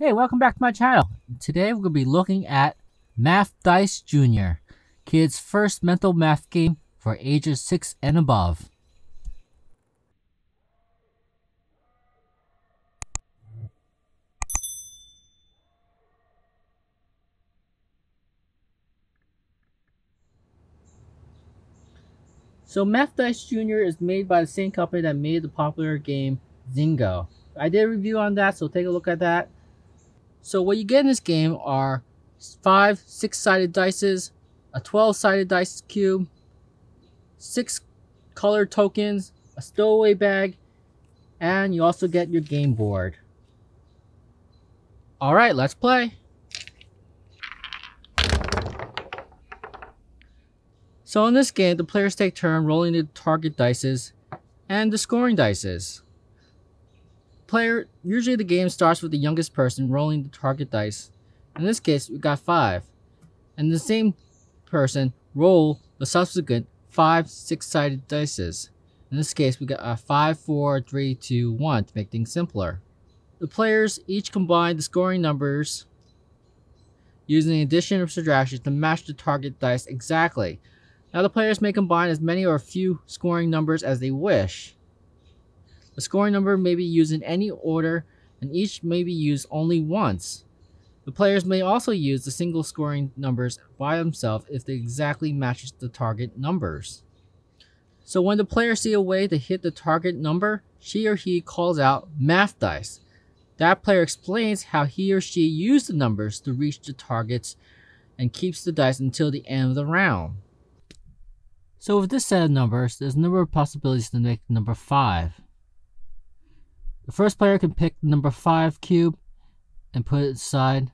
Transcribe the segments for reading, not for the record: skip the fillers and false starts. Hey, welcome back to my channel. Today we're going to be looking at Math Dice Junior, kids' first mental math game for ages 6 and above. So Math Dice Junior is made by the same company that made the popular game Zingo. I did a review on that, so take a look at that. So what you get in this game are 5 six-sided dices, a 12-sided dice cube, 6 colored tokens, a stowaway bag, and you also get your game board. Alright, let's play. So in this game, the players take turns rolling the target dices and the scoring dices. Usually the game starts with the youngest person rolling the target dice. In this case, we got 5. And the same person roll the subsequent 5 six-sided dices. In this case, we got a 5, 4, 3, 2, 1 to make things simpler. The players each combine the scoring numbers using addition or subtraction to match the target dice exactly. Now the players may combine as many or a few scoring numbers as they wish. The scoring number may be used in any order, and each may be used only once. The players may also use the single scoring numbers by themselves if they exactly matches the target numbers. So when the players see a way to hit the target number, she or he calls out Math Dice. That player explains how he or she used the numbers to reach the targets and keeps the dice until the end of the round. So with this set of numbers, there's a number of possibilities to make the number 5. The first player can pick the number 5 cube and put it aside.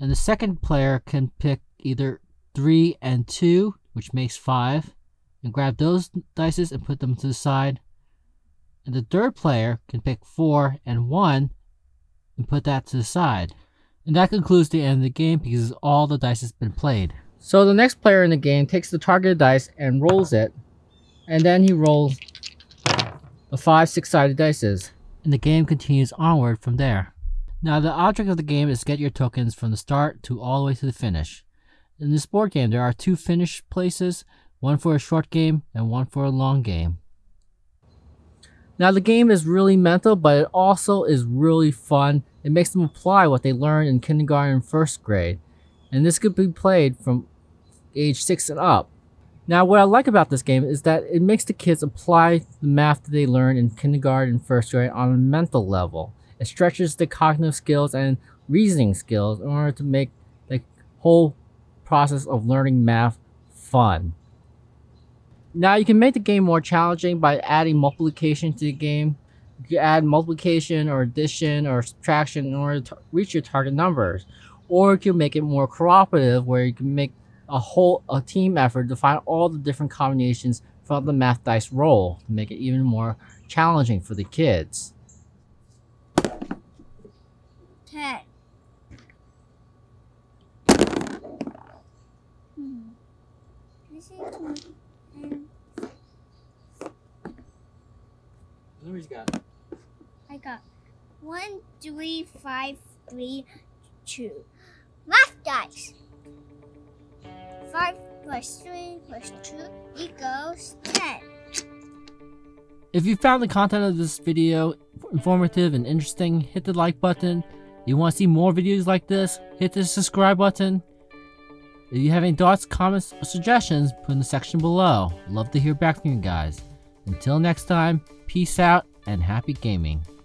And the second player can pick either 3 and 2, which makes 5, and grab those dices and put them to the side. And the third player can pick 4 and 1 and put that to the side. And that concludes the end of the game because all the dice has been played. So the next player in the game takes the targeted dice and rolls it, and then he rolls the 5 six-sided dices, and the game continues onward from there. Now the object of the game is to get your tokens from the start to all the way to the finish. In this board game there are 2 finish places, one for a short game and one for a long game. Now the game is really mental, but it also is really fun. It makes them apply what they learned in kindergarten and first grade, and this could be played from age 6 and up. Now what I like about this game is that it makes the kids apply the math that they learn in kindergarten and first grade on a mental level. It stretches the cognitive skills and reasoning skills in order to make the whole process of learning math fun. Now you can make the game more challenging by adding multiplication to the game. You can add multiplication or addition or subtraction in order to reach your target numbers. Or you can make it more cooperative, where you can make a team effort to find all the different combinations from the math dice roll to make it even more challenging for the kids. Okay. Who's got? I got 1, 3, 5, 3, 2. Math dice. 5 plus 3 plus 2 equals 10. If you found the content of this video informative and interesting, hit the like button. If you want to see more videos like this, hit the subscribe button. If you have any thoughts, comments, or suggestions, put in the section below. Love to hear back from you guys. Until next time, peace out and happy gaming.